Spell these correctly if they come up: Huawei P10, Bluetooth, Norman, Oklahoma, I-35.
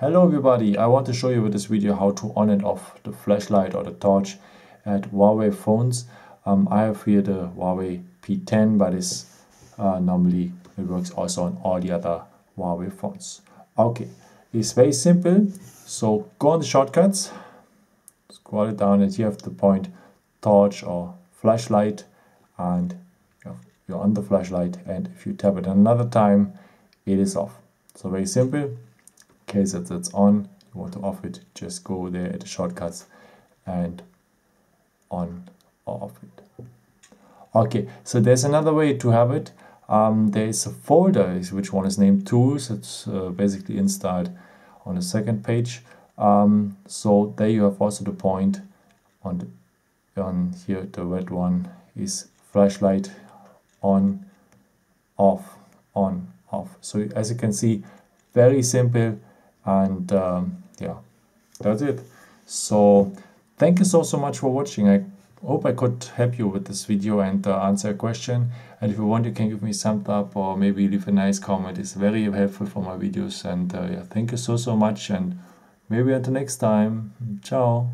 Hello everybody, I want to show you with this video how to on and off the flashlight or the torch at Huawei phones. I have here the Huawei P10, but it's normally it works also on all the other Huawei phones. Okay, it's very simple. So go on the shortcuts, scroll it down, and you have the point torch or flashlight, and you're on the flashlight, and if you tap it another time, it is off. So very simple. In case that's on, you want to off it, just go there at the shortcuts and on or off it. Okay, so there's another way to have it. There is a folder which one is named tools. It's basically installed on the second page. So there you have also the point on here. The red one is flashlight on, off, on, off. So as you can see, very simple. And yeah, that's it. So thank you so much for watching. I hope I could help you with this video and answer a question. And if you want, you can give me some thumbs up or maybe leave a nice comment. It's very helpful for my videos. And yeah, thank you so much. And maybe until next time. Ciao.